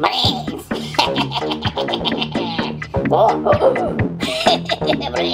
Brains! Oh, brains! Oh, no! Brains!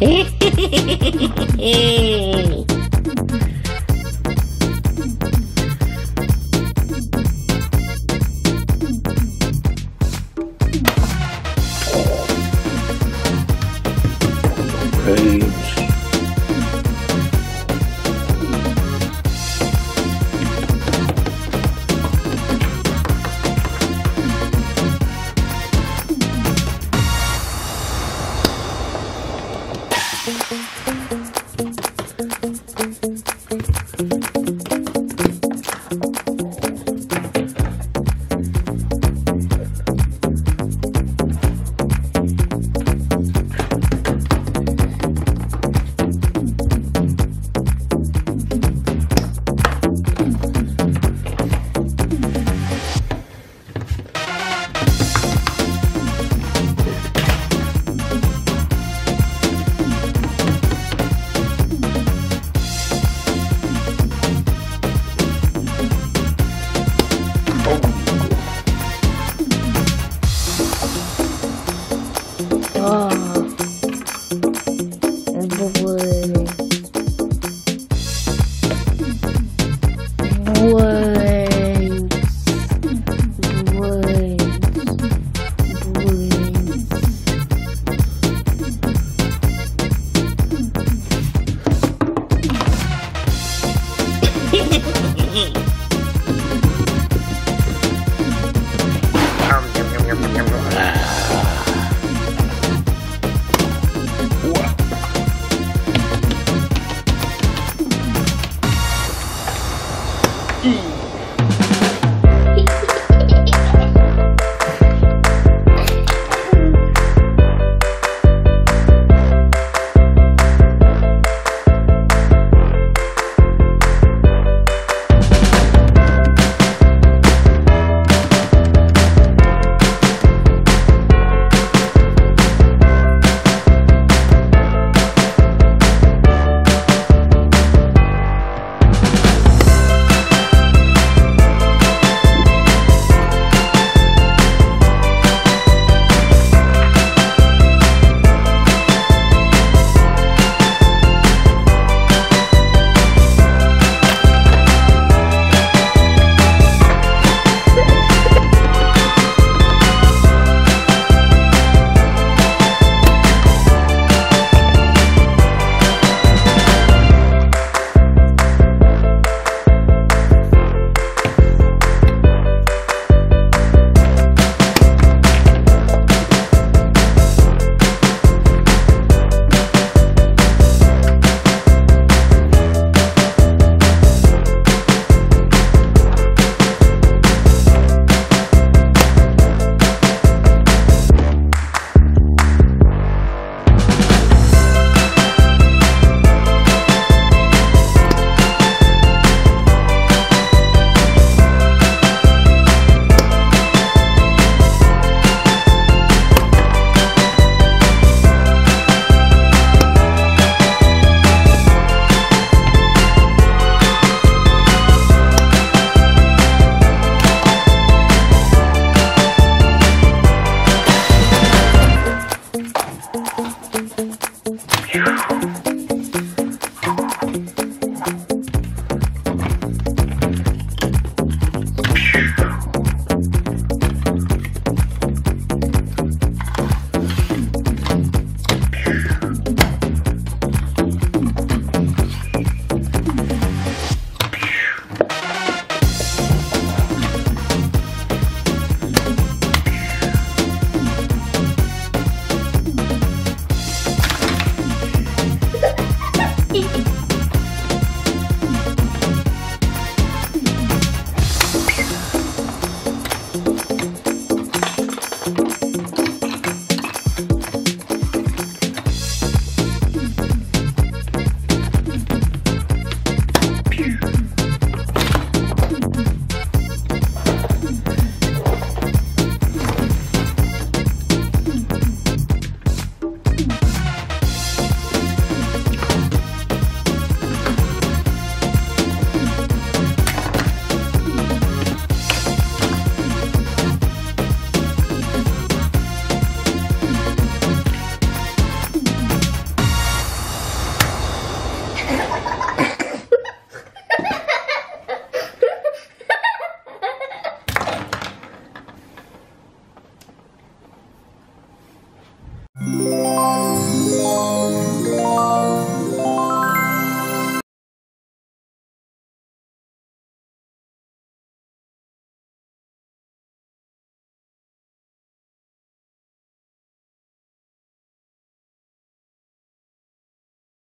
Hey!